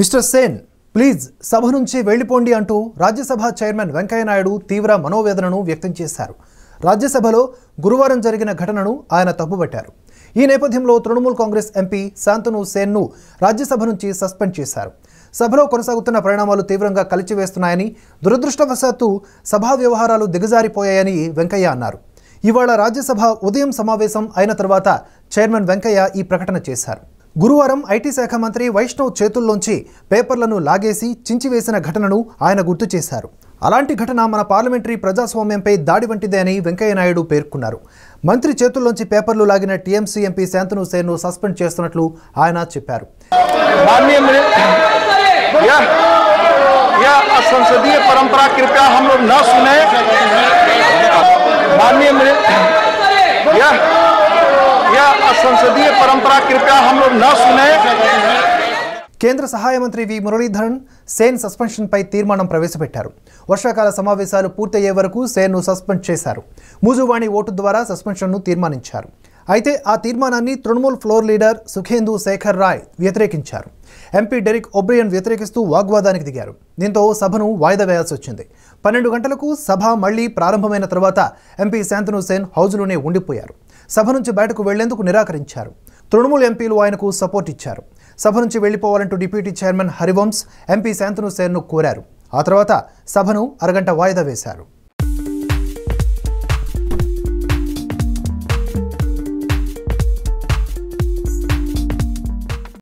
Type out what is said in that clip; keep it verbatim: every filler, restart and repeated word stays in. Mister Sen please సభ నుంచి వెళ్ళిపోండి అంటూ రాజ్యసభ చైర్మన్ వెంకయ్య నాయుడు తీవ్ర మనోవేదనను వ్యక్తం చేశారు. రాజ్యసభలో గురువారం జరిగిన ఘటనను ఆయన తప్పుబట్టారు. ఈ నేపథ్యంలో తృణమూల్ కాంగ్రెస్ ఎంపీ శాంతను సేన్ను రాజ్యసభ నుంచి సస్పెండ్ చేశారు. సభలో కొనసాగుతున్న పరిణామాలు తీవ్రంగా కలిచివేస్తున్నాయని, దురదృష్టవశాత్తు సభా వ్యవహారాలు దిగజారిపోయాయని వెంకయ్య అన్నారు. ఇవాళ రాజ్యసభ ఉదయం సమావేశం అయిన తర్వాత చైర్మన్ వెంకయ్య ఈ ప్రకటన చేశారు. గురువారం ఐటీ శాఖ మంత్రి వైష్ణవ్ చేతుల్లోంచి పేపర్లను లాగేసి చించివేసిన ఘటనను ఆయన గుర్తు చేశారు. అలాంటి ఘటన మన పార్లమెంటరీ ప్రజాస్వామ్యంపై దాడి వంటిదే అని వెంకయ్య నాయుడు పేర్కొన్నారు. మంత్రి చేతుల్లోంచి పేపర్లు లాగిన టీఎంసీ ఎంపీ శాంతను సేన్ను సస్పెండ్ చేస్తున్నట్లు ఆయన చెప్పారు. असंसदीय परंपरा कृपया हम लोग न सुने. माननीय यह यह असंसदीय परंपरा कृपया हम लोग न सुने. కేంద్ర సహాయ మంత్రి వి మురళీధరన్ సేన్ సస్పెన్షన్పై తీర్మానం ప్రవేశపెట్టారు. వర్షాకాల సమావేశాలు పూర్తయ్యే వరకు సేన్ను సస్పెండ్ చేశారు. మూజువాణి ఓటు ద్వారా సస్పెన్షన్ను తీర్మానించారు. అయితే ఆ తీర్మానాన్ని తృణమూల్ ఫ్లోర్ లీడర్ సుఖేందు శేఖర్ రాయ్ వ్యతిరేకించారు. ఎంపీ డెరిక్ ఒబ్రియన్ వ్యతిరేకిస్తూ వాగ్వాదానికి దిగారు. దీంతో సభను వాయిదా వేయాల్సి వచ్చింది. పన్నెండు గంటలకు సభ మళ్లీ ప్రారంభమైన తర్వాత ఎంపీ శాంతను సేన్ హౌజ్లోనే ఉండిపోయారు. సభ నుంచి బయటకు వెళ్లేందుకు నిరాకరించారు. తృణమూల్ ఎంపీలు ఆయనకు సపోర్ట్ ఇచ్చారు. సభ నుంచి వెళ్లిపోవాలంటూ deputy chairman Harivansh MP Shantanu సేన్ను కోరారు. ఆ తర్వాత సభను అరగంట వాయిదా వేశారు.